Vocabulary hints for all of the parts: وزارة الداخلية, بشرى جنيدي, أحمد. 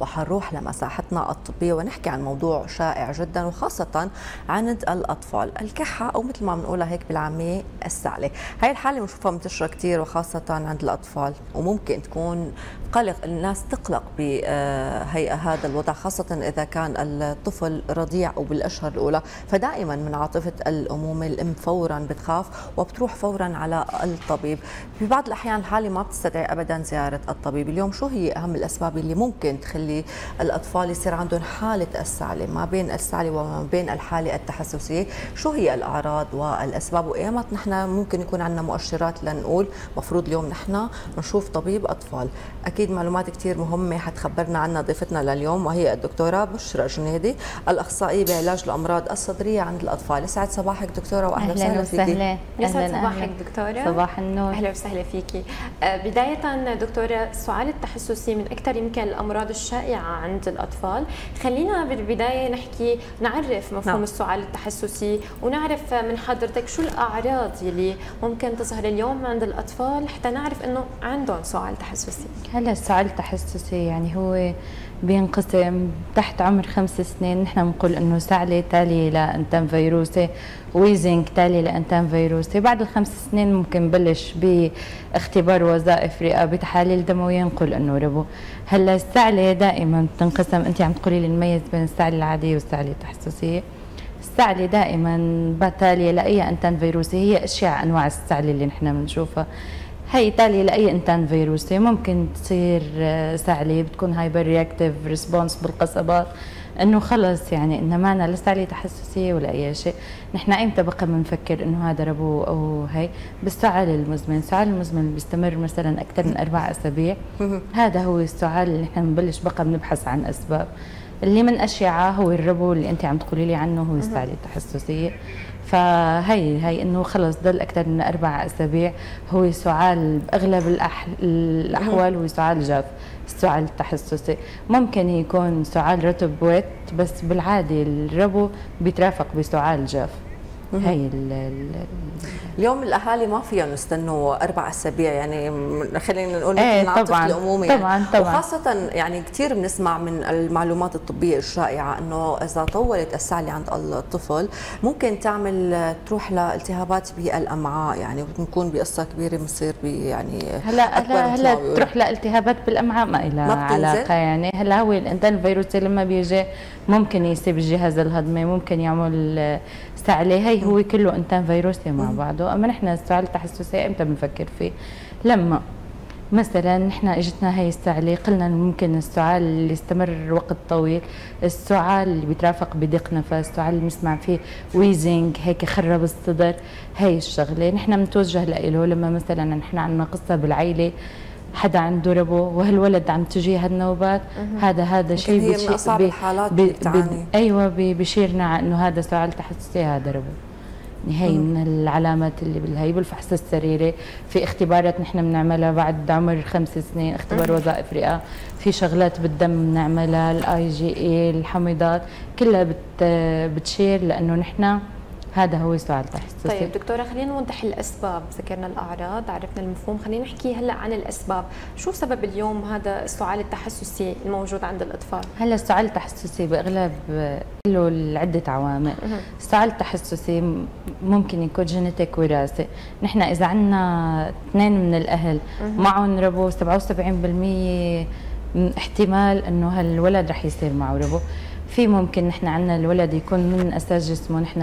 وحنروح لمساحتنا الطبية ونحكي عن موضوع شائع جدا وخاصة عند الأطفال، الكحة أو مثل ما بنقولها هيك بالعامية السعلة. هاي الحالة بنشوفها منتشرة كثير وخاصة عند الأطفال، وممكن تكون قلق، الناس تقلق بهيئة هذا الوضع خاصة إذا كان الطفل رضيع أو بالأشهر الأولى، فدائما من عاطفة الأمومة الأم فورا بتخاف وبتروح فورا على الطبيب. في بعض الأحيان الحالة ما بتستدعي أبدا زيارة الطبيب. اليوم شو هي أهم الأسباب اللي ممكن تخلي الأطفال يصير عندهم حالة السعلة، ما بين السعلة وما بين الحالة التحسسية؟ شو هي الأعراض والأسباب؟ وإيمت نحن ممكن يكون عندنا مؤشرات لنقول مفروض اليوم نحن نشوف طبيب أطفال؟ أكيد معلومات كتير مهمة حتخبرنا عنها ضيفتنا لليوم، وهي الدكتورة بشرى جنيدي، الأخصائية بعلاج الأمراض الصدرية عند الأطفال. يسعد صباحك دكتورة وأهلا وسهلا فيكي. يسعد صباحك دكتورة. صباح النور. أهلا وسهلا فيكي. بداية دكتورة، السعال التحسسي من أكثر يمكن الأمراض الشائعة عند الأطفال. خلينا بالبداية نحكي نعرف مفهوم السعال التحسسي، ونعرف من حضرتك شو الأعراض اللي ممكن تظهر اليوم عند الأطفال حتى نعرف إنه عندهم سعال تحسسي. هلا السعال التحسسي يعني هو بينقسم تحت عمر 5 سنين، نحن بنقول إنه سعلة تالي لأنتان فيروسي، ويزنك تالي لأنتان فيروسي. بعد ال5 سنين ممكن نبلش باختبار وظائف رئة، تحاليل دموية نقول إنه ربو. هلا السعلة دائما بتنقسم، انت عم تقولي لي نميز بين السعلة العادية والسعلة التحسسية. السعلة دائما بتالية لأي انتان فيروسي، هي اشياء انواع السعلة اللي نحن بنشوفها، هي تالية لأي انتان فيروسي. ممكن تصير سعلة بتكون هايبر رياكتيف ريسبونس بالقصبات، انه خلص يعني انه مانا لا سعلة تحسسية ولا اي شيء. نحن ايمتى بقى بنفكر انه هذا ربو او هي؟ بالسعال المزمن. السعال المزمن بيستمر مثلا اكثر من 4 اسابيع. هذا هو السعال اللي نحن بنبلش بقى بنبحث عن اسباب، اللي من اشعه هو الربو اللي انت عم تقولي لي عنه، هو السعلة التحسسية. فهي انه خلص ضل اكثر من 4 اسابيع، هو سعال باغلب الاحوال هو سعال جاف. السعال التحسسي ممكن يكون سعال رطب ويت، بس بالعاده الربو بيترافق بسعال جاف. هي اليوم الاهالي ما فيهم يستنوا 4 اسابيع، يعني خلينا نقول من عاطفة الامومه طبعاً. وخاصه يعني كثير بنسمع من المعلومات الطبيه الشائعه انه اذا طولت السعله عند الطفل ممكن تروح لالتهابات بالامعاء، يعني بنكون بقصه كبيره بنصير يعني هلا تروح لالتهابات بالامعاء ما لها علاقه يعني. هلا هو الفيروس لما بيجي ممكن يسيب الجهاز الهضمي، ممكن يعمل سعلة، هي هو كله انتان فيروسي مع بعضه. اما نحن السعال التحسسي امتى بنفكر فيه؟ لما مثلا نحن اجتنا هي السعلة، قلنا ممكن السعال اللي يستمر وقت طويل، السعال اللي بيترافق بضيق نفس، السعال اللي بنسمع فيه ويزنج، هيك خرب الصدر، هي الشغله نحن بنتوجه له. لما مثلا نحن عندنا قصه بالعيله حدا عنده ربو وهالولد عم تجي هالنوبات، هذا شيء بشيء من أصعب الحالات بتعاني. ايوه بشيرنا على انه هذا سعال تحسسي، هذا ربو. هي من العلامات اللي بالهي. بالفحص السريري في اختبارات نحن بنعملها بعد عمر 5 سنين، اختبار وظائف رئة، في شغلات بالدم بنعملها، الاي جي اي، الحميضات، كلها بتشير لانه نحن هذا هو سؤال تحسسي. طيب دكتورة، خلينا نوضح الأسباب، ذكرنا الأعراض، عرفنا المفهوم، خلينا نحكي هلا عن الأسباب. شو سبب اليوم هذا السعال التحسسي الموجود عند الأطفال؟ هلا السعال التحسسي بأغلب له عدة عوامل. السعال التحسسي ممكن يكون جينيتيك وراثي، نحن إذا عندنا 2 من الأهل معهم ربو 77% احتمال إنه هالولد رح يصير معه ربو. في ممكن نحن عندنا الولد يكون من اساس جسمه، نحن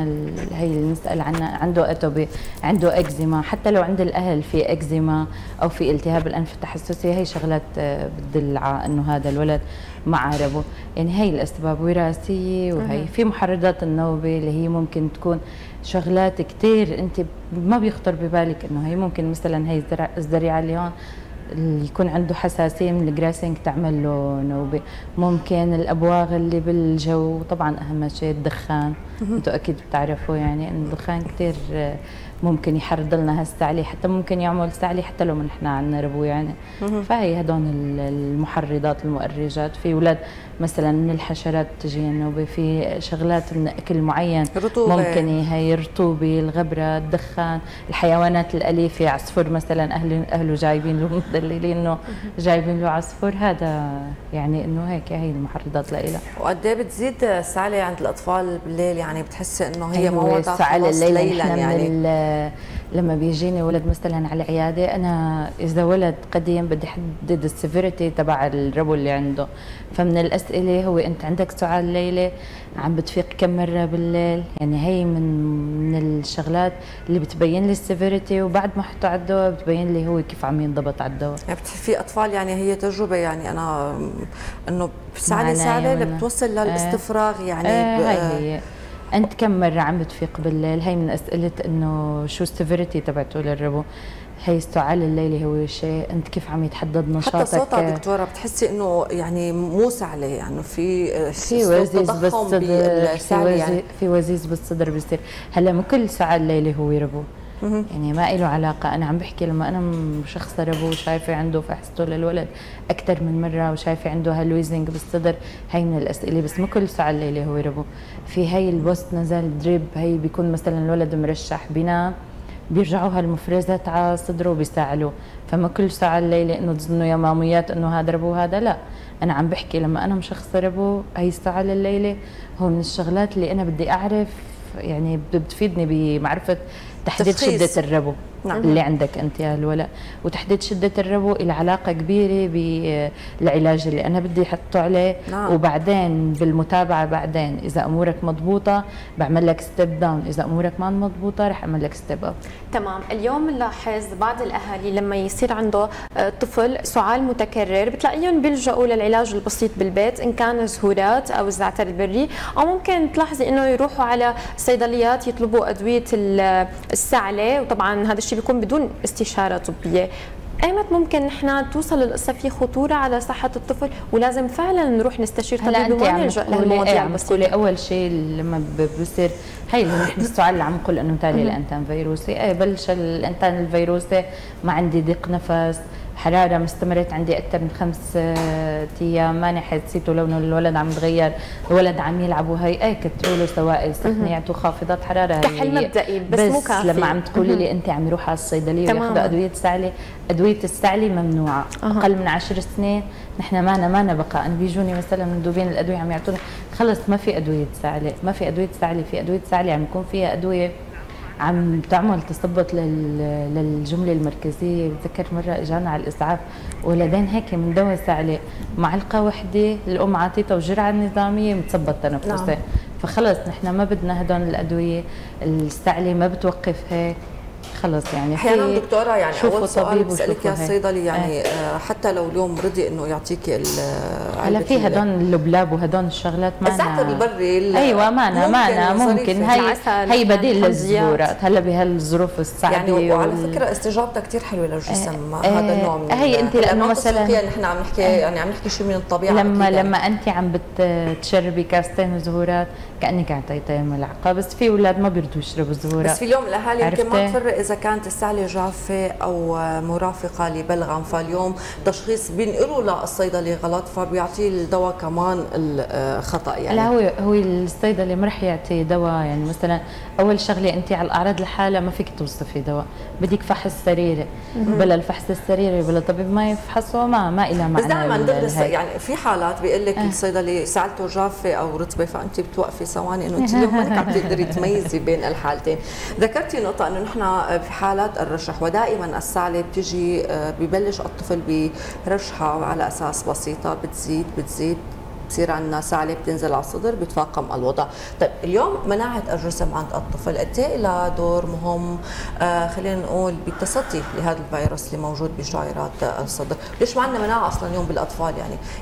هي اللي بنسال عنها، عنده اتوبي، عنده اكزيما، حتى لو عند الاهل في اكزيما او في التهاب الانف التحسسي، هي شغلات بتدل على انه هذا الولد مع ربو. يعني هي الاسباب وراثيه. وهي في محرضات النوبه اللي هي ممكن تكون شغلات كثير انت ما بيخطر ببالك انه هي ممكن، مثلا هي الزريعه اللي هون اللي يكون عنده حساسيه من الجراسنج تعمل له نوبه، ممكن الابواغ اللي بالجو، طبعا اهم شيء الدخان، انتم اكيد بتعرفوا يعني انه الدخان كثير ممكن يحرض لنا هالسعلي، حتى ممكن يعمل سعلي حتى لو نحن عندنا ربو يعني. فهي هدول المحرضات المؤرجات، في اولاد مثلا من الحشرات بتجي النوبه، في شغلات من اكل معين رطوبة. ممكن هي الرطوبه، الغبره، الدخان، الحيوانات الاليفه، عصفور مثلا اهله جايبين له مدللين انه جايبين له عصفور، هذا يعني انه هيك هي المحرضات لإلها. وقد ايه بتزيد السعلي عند الاطفال بالليل؟ يعني بتحسي انه هي مواضع خلاص ليلا يعني؟ لما بيجيني ولد مثلا على العياده، انا اذا ولد قديم بدي احدد السيفيريتي تبع الربو اللي عنده، فمن الاسئله هو انت عندك سعال ليلي؟ عم بتفيق كم مره بالليل؟ يعني هي من الشغلات اللي بتبين لي السيفيريتي، وبعد ما احطه على الدواء بتبين لي هو كيف عم ينضبط على الدواء. في اطفال يعني هي تجربه يعني انا انه سعله اللي بتوصل للاستفراغ يعني. هي انت كم مره عم بتفيق بالليل؟ هي من اسئله انه شو السيفيريتي تبعته للربو. هي السعال الليلي هو شيء انت كيف عم يتحدد نشاطك؟ حتى صوتها دكتوره بتحسي انه يعني مو سعله، يعني في وزيز بالصدر، في وزيز بالصدر بيصير. هلا مو كل سعال ليلي هو ربو يعني، ما له علاقه. انا عم بحكي لما انا مشخصه ربو وشايفه عنده فحصته للولد اكثر من مره وشايفه عنده هالويزنج بالصدر، هي من الاسئله، بس مو كل سعال ليلي هو ربو. في هي البوست نزال دريب، هي بيكون مثلا الولد مرشح بنام بيرجعوا هالمفرزات على صدره وبيساعلوه، فما كل سعال ليلي انه تظنوا يا ماميات انه هذا ربو وهذا لا. انا عم بحكي لما انا مشخصه ربو، هي السعال الليلي هو من الشغلات اللي انا بدي اعرف يعني، بتفيدني بمعرفه تحديد شدة الربو. نعم. اللي عندك انت يا الولاء، وتحديد شدة الربو له علاقة كبيرة بالعلاج اللي انا بدي احطه عليه. نعم. وبعدين بالمتابعة بعدين اذا امورك مضبوطة بعمل لك ستيب داون، اذا امورك ما مضبوطة رح اعمل لك ستيب اب. تمام. اليوم بنلاحظ بعض الاهالي لما يصير عنده طفل سعال متكرر بتلاقيهم بيلجأوا للعلاج البسيط بالبيت، ان كان زهورات او الزعتر البري، او ممكن تلاحظي انه يروحوا على الصيدليات يطلبوا ادوية السعلة، وطبعا هذا الشيء بيكون بدون استشارة طبية. ايمت ممكن نحن توصل القصة في خطورة على صحة الطفل ولازم فعلا نروح نستشير طبيب ونلجأ للمواضيع؟ عم بتقولي اول شيء لما بصير هي اللي نحن السؤال اللي عم نقول انه تالي الانتان فيروسي، بلش الانتان الفيروسي ما عندي ضيق نفس، حرارة مستمرت عندي أكثر من 5 أيام، ماني حسيته لونه، الولد عم يتغير، الولد عم يلعب، وهي كتروا له سوائل سخنة، يعطوه خافضات حرارة. كحل مبدئي بس مو كافي. لما عم تقولي لي أنت عم يروح على الصيدلية وياخذوا أدوية سعلة، أدوية السعلة ممنوعة، أقل من 10 سنين نحن ما بقى. أنا بيجوني مثلا مندوبين الأدوية عم يعطونا خلص ما في أدوية سعلة، ما في أدوية سعلة، في أدوية سعلة عم يكون فيها أدوية عم تعمل تثبط للجمله المركزيه. بتذكر مره اجانا على الاسعاف ولدين هيك من دواء سعلة، معلقه وحده الام عاطيتها وجرعه نظاميه متثبط تنفسه. نعم. فخلص نحن ما بدنا هدول الادويه، السعلة ما بتوقف هيك خلص يعني. احيانا دكتوره يعني اول سؤال بسالك يا الصيدلي يعني حتى لو اليوم رضي انه يعطيك على في هدول اللبلاب وهدول الشغلات ما الزعتر البري ايوه ممكن هي بديل للزهورات هلا بهالظروف الصعبه يعني. وعلى فكره استجابتها كثير حلوه للجسم هذا النوع من هي انت لانه مثلا نحن عم نحكي يعني عم نحكي شيء من الطبيعه. لما انت عم بتشربي كاستين زهورات كانك اعطيتيه ملعقه، بس في اولاد ما بيرضوا يشربوا زهورات. بس في اليوم الاهالي يمكن ما تفرق إذا كانت السعلة جافة أو مرافقة لبلغم، فاليوم تشخيص بينقلوا للصيدلي غلط فبيعطيه الدواء كمان الخطأ يعني. لا هو الصيدلي ما رح يعطي دواء يعني. مثلا أول شغلة أنت على الأعراض لحالها ما فيك توصفي دواء، بدك فحص سريري، بلا الفحص السريري بلا طبيب ما يفحصه ما إلها معنى. بس دائما يعني في حالات بيقول لك الصيدلي سعلته جافة أو رطبة، فأنت بتوقفي ثواني إنه أنت اليوم ما بتقدري تميزي بين الحالتين. ذكرتي نقطة إنه نحن في حالات الرشح، ودائما السعلة بتجي ببلش الطفل برشحة على اساس بسيطة، بتزيد بصير عندنا سعلة، بتنزل على الصدر، بيتفاقم الوضع. طيب اليوم مناعة الجسم عند الطفل قد ايه لها دور مهم خلينا نقول بالتصدي لهذا الفيروس اللي موجود بشعيرات الصدر؟ ليش ما عندنا مناعة اصلا اليوم بالاطفال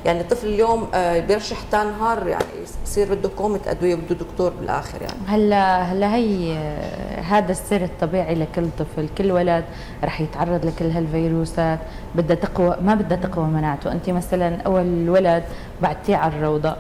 يعني الطفل اليوم بيرشح تنهار يعني بصير بده كومة ادوية، بده دكتور بالاخر يعني. هلا هي هذا السر الطبيعي لكل طفل، كل ولد رح يتعرض لكل هالفيروسات، بدها تقوى مناعته. انت مثلا اول ولد بعتيه على الروضة،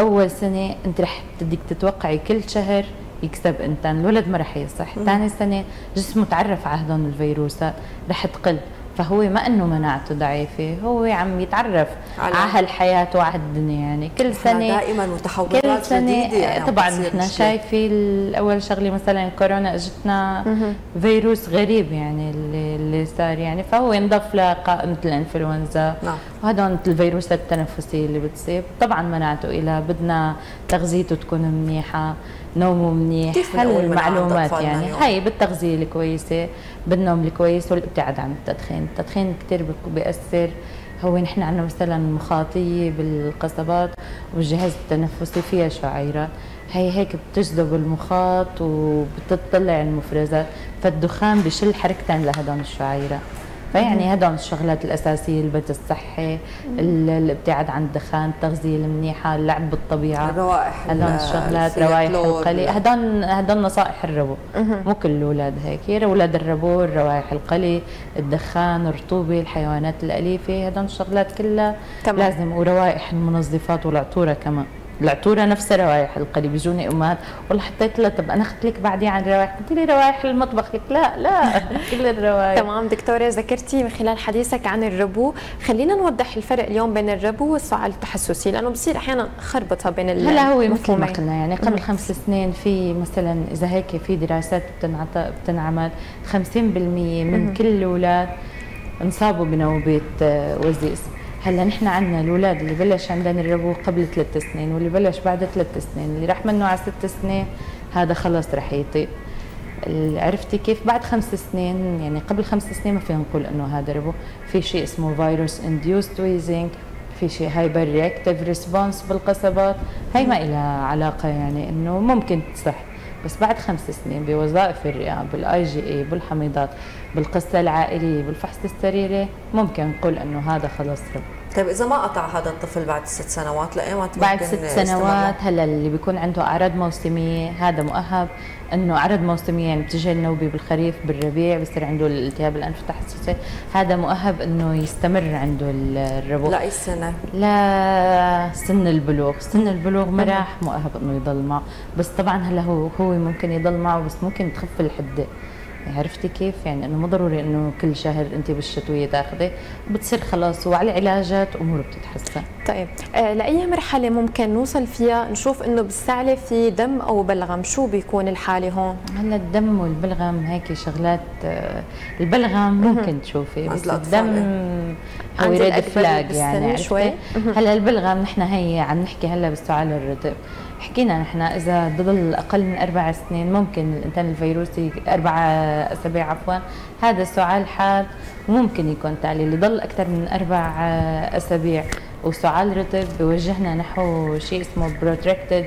أول سنة أنت رح بدك تتوقعي كل شهر يكسب انتن، الولد ما رح يصح، ثاني سنه جسمه تعرف على هدول الفيروسات رح تقل، فهو ما انه مناعته ضعيفه، هو عم يتعرف على هالحياه وعلى الدنيا يعني كل سنه دائما متحولات جديده يعني طبعا نحن شايفين اول شغله مثلا كورونا اجتنا فيروس غريب يعني اللي صار يعني فهو ينضف لقائمه الانفلونزا وهذول مثل الفيروسات التنفسيه اللي بتصيب طبعا مناعته إلها بدنا تغذيته تكون منيحه، نومه منيح، هالمعلومات يعني هي بالتغذيه الكويسه، بالنوم الكويس والابتعاد عن التدخين، التدخين كثير بيأثر. هو نحن عندنا مثلا مخاطيه بالقصبات والجهاز التنفسي فيها شعيرات، هي هيك بتجذب المخاط وبتطلع المفرزات، فالدخان بشل حركتين لهدول الشعيرات، فيعني هدول الشغلات الاساسيه، البيت الصحي، الابتعاد عن الدخان، التغذيه المنيحه، اللعب بالطبيعه، الروائح، هدول الشغلات، روائح القلي، هدول نصائح الربو، مو كل الاولاد هيك، هي اولاد الربو، الروائح القلي، الدخان، الرطوبه، الحيوانات الاليفه، هدول الشغلات كلها تمام. لازم، وروائح المنظفات والعطوره كمان، العطوره نفسها روائح القلي، بيجوني امهات والله حطيت لها طب انا اخذت لك بعدي عن الروائح، قلت لي روائح المطبخ، لك لا لا كل الروائح. تمام دكتوره، ذكرتي من خلال حديثك عن الربو، خلينا نوضح الفرق اليوم بين الربو والسعال التحسسي، لانه بصير احيانا خربطه بين هلا هو مثل ما قلنا يعني قبل 5 سنين في مثلا اذا هيك في دراسات بتنعمل 50% من كل الاولاد انصابوا بنوبات وزيز. هلا نحن عندنا الاولاد اللي بلش عندنا الربو قبل 3 سنين، واللي بلش بعد 3 سنين، اللي راح منه على 6 سنين هذا خلص رح يطيق. عرفتي كيف؟ بعد 5 سنين يعني قبل 5 سنين ما فينا نقول انه هذا ربو، في شيء اسمه فيروس انديوست ويزنج، في شيء هايبر رياكتيف ريسبونس بالقصبات، هي ما إلها علاقه يعني انه ممكن تصح، بس بعد 5 سنين بوظائف الرئه، بالاي جي اي، بالحميضات، بالقصه العائليه، بالفحص السريري، ممكن نقول انه هذا خلص ربو. طيب اذا ما قطع هذا الطفل بعد 6 سنوات لأيمتى؟ بعد 6 سنوات هلا اللي بيكون عنده اعراض موسميه هذا مؤهب، انه اعراض موسميه يعني بتجي النوبه بالخريف، بالربيع بصير عنده الالتهاب الانف التحسسي، هذا مؤهب انه يستمر عنده الربو لاي سنه؟ لا سن البلوغ، سن البلوغ ما راح مؤهب انه يضل معه، بس طبعا هلا هو ممكن يضل معه، بس ممكن تخف الحده. عرفتي كيف؟ يعني انه مو ضروري انه كل شهر انت بالشتويه تاخذي، بتصير خلاص وعلى علاجات اموره بتتحسن. طيب لاي مرحله ممكن نوصل فيها نشوف انه بالسعله في دم او بلغم؟ شو بيكون الحاله هون؟ هلا الدم والبلغم هيك شغلات، البلغم ممكن تشوفي، بس الدم هو ريد فلاج يعني شوي. هلا البلغم نحن هي عم نحكي هلا بالسعال الرطب، حكينا نحن اذا ضل اقل من 4 سنين ممكن الانتان الفيروسي 4 اسابيع عفوا، هذا سعال حاد ممكن يكون تعليل، اللي ضل اكثر من 4 اسابيع وسعال رطب بوجهنا نحو شيء اسمه بروتركتد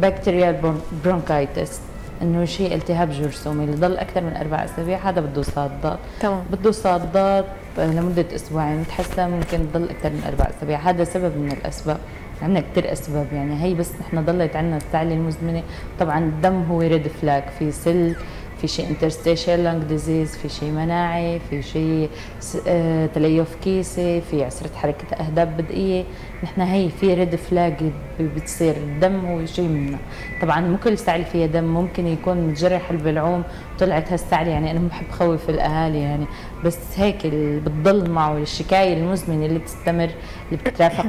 بكتيريال برونكايتس، انه شيء التهاب جرثومي، اللي ضل اكثر من 4 اسابيع هذا بده صادات، بده صادات لمده اسبوعين متحسن، ممكن تضل اكثر من 4 اسابيع، هذا سبب من الاسباب، عندنا كثير اسباب يعني، هي بس نحن ضلت عندنا السعله المزمنه. طبعا الدم هو ريد فلاج، في سل، في شيء انترستيشال لانج ديزيز، في شيء مناعي، في شيء تليف كيسي، في عسره حركه اهداف بدئيه، نحن هي في ريد فلاج بتصير، الدم هو شيء منها. طبعا مو كل سعل فيها دم، ممكن يكون متجرح البلعوم طلعت هالسعله، يعني انا ما بحب خوف الاهالي يعني، بس هيك اللي بتضل معه الشكايه المزمنه اللي بتستمر، اللي بتترافق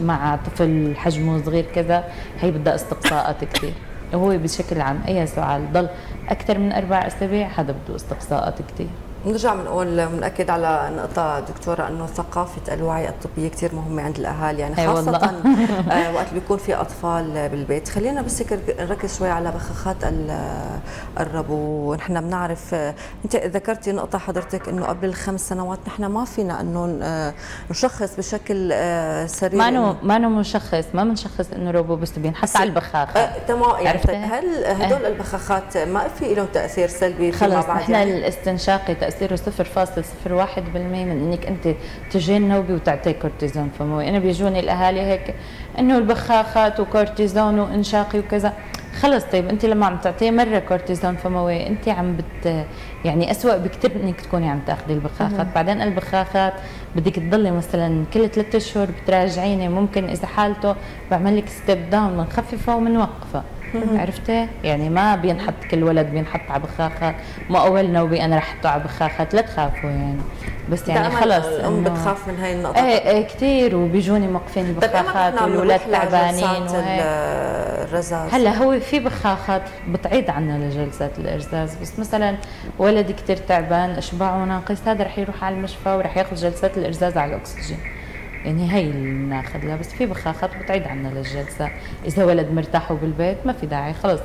مع طفل حجمه صغير كذا، هي بدها استقصاءات كثير. هو بشكل عام اي سعال ضل اكثر من 4 اسابيع هذا بده استقصاءات كثير. بنرجع بنقول بنأكد على نقطة دكتورة، انه ثقافة الوعي الطبية كثير مهمة عند الاهالي يعني، خاصة وقت بيكون في اطفال بالبيت. خلينا بس نركز شوي على بخاخات الربو، ونحن بنعرف انت ذكرتي نقطة حضرتك انه قبل 5 سنوات نحن ما فينا انه نشخص بشكل سريع، ما مشخص، ما بنشخص انه ربو، بس بينحط على البخاخة. تمام، عرفت. هل هدول البخاخات ما في لهم تأثير سلبي فيما بعد؟ نحن يعني الاستنشاقي تأثيره 0.01% من انك انت تجين نوبه وتعطي كورتيزون فموي. انا بيجوني الاهالي هيك انه البخاخات وكورتيزون وانشاقي وكذا، خلص طيب انت لما عم تعطيه مره كورتيزون فموي انت عم يعني اسوء بكثير انك تكوني عم تاخذي البخاخات، بعدين البخاخات بدك تضلي مثلا كل 3 اشهر بتراجعيني، ممكن اذا حالته بعمل لك ستيب داون، بنخففها وبنوقفها. عرفتي؟ يعني ما بينحط كل ولد بينحط على بخاخه، ما اول نوبه انا رح احطه على بخاخه، لا تخافوا يعني، بس يعني خلص الام بتخاف من هاي النقطه. ايه كثير، وبيجوني موقفين بخاخات والولاد تعبانين. الرزاز هلا هو في بخاخات بتعيد عنا لجلسات الارزاز، بس مثلا ولد كثير تعبان، اشباعه ناقص، هذا رح يروح على المشفى ورح ياخذ جلسات الارزاز على الاكسجين، يعني هي اللي بناخذ لها. بس في بخاخات بتعيد عنا للجلسه، اذا ولد مرتاح وبالبيت ما في داعي خلص.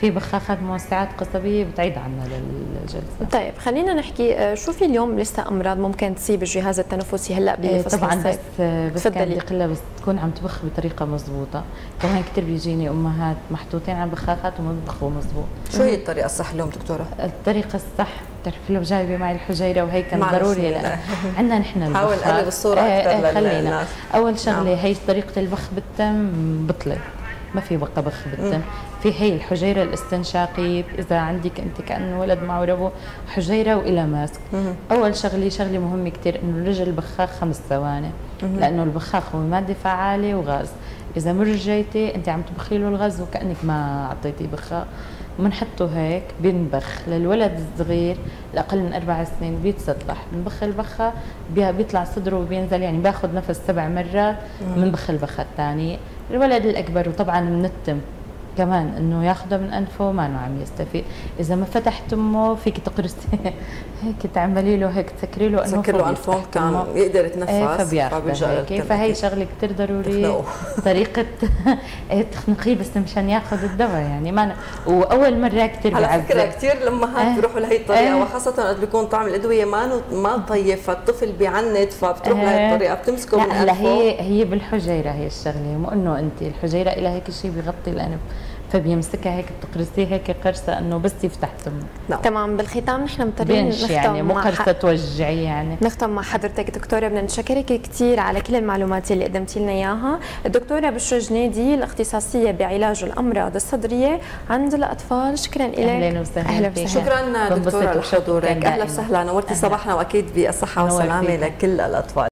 في بخاخات موسعات قصبيه بتعيد عنا للجلسه. طيب خلينا نحكي شو في اليوم لسه امراض ممكن تصيب الجهاز التنفسي هلا بفصل طبعا الصيف. بس بدي اقول بس تكون عم تبخ بطريقه مضبوطه، كمان كثير بيجيني امهات محطوطين على بخاخات وما بيبخوا مضبوط. شو هي الطريقه الصح اليوم دكتوره؟ الطريقه الصح بتعرفي لو جايبه معي الحجيره وهي كان ضروري، لأ عندنا نحن البخ. حاول اقلب الصوره اكثر للناس. اول شغله هي طريقه البخ بالتم بطلت، ما في بقى بخ بالدم، في هي الحجيره الاستنشاقيه. اذا عندك انت كانه ولد معه ربو حجيره والى ماسك، اول شغله مهمه كثير انه نرجع البخاخ 5 ثواني، لانه البخاخ هو ماده فعاله وغاز، اذا ما رجيتي انت عم تبخي له الغاز وكانك ما اعطيتيه بخاخ. بنحطه هيك بنبخ للولد الصغير الاقل من 4 سنين بيتسطح، بنبخ البخه بيطلع صدره وبينزل، يعني باخذ نفس 7 مرات، بنبخ البخه الثانيه. الولد الاكبر وطبعا من التم كمان انه ياخذه من انفه ما انه عم يستفيد، اذا ما فتح تمه فيك تقرصي هيك تعملي له هيك تسكري له انفه، تسكر له انفه كان يقدر يتنفس، فبياخذ. فهي شغله كثير ضروريه طريقه تخنقيه بس مشان ياخذ الدواء، يعني ما واول مره كثير بيعذب. على فكره كثير الامهات بيروحوا لهي الطريقه، وخاصه وقت بيكون طعم الادويه ما طيب، فالطفل بيعند، فبتروح لهي الطريقه بتمسكه من انفه. لا هي بالحجيره هي الشغله، مو انه انت الحجيره لها هيك شيء بيغطي الانف، فبيمسكها هيك بتقرصيه هيك قرصه انه بس يفتح تمه. تمام، بالختام نحن مضطرين نختم، يعني مو قرصه توجعي يعني. نختم مع حضرتك دكتوره، بدنا نشكرك كثير على كل المعلومات اللي قدمتي لنا اياها. الدكتوره بشرى جنيدي الاختصاصيه بعلاج الامراض الصدريه عند الاطفال، شكرا لك. اهلا وسهلا. شكرا دكتوره لحضورك، اهلا وسهلا، نورتي صباحنا واكيد بالصحه والسلامه لكل الاطفال.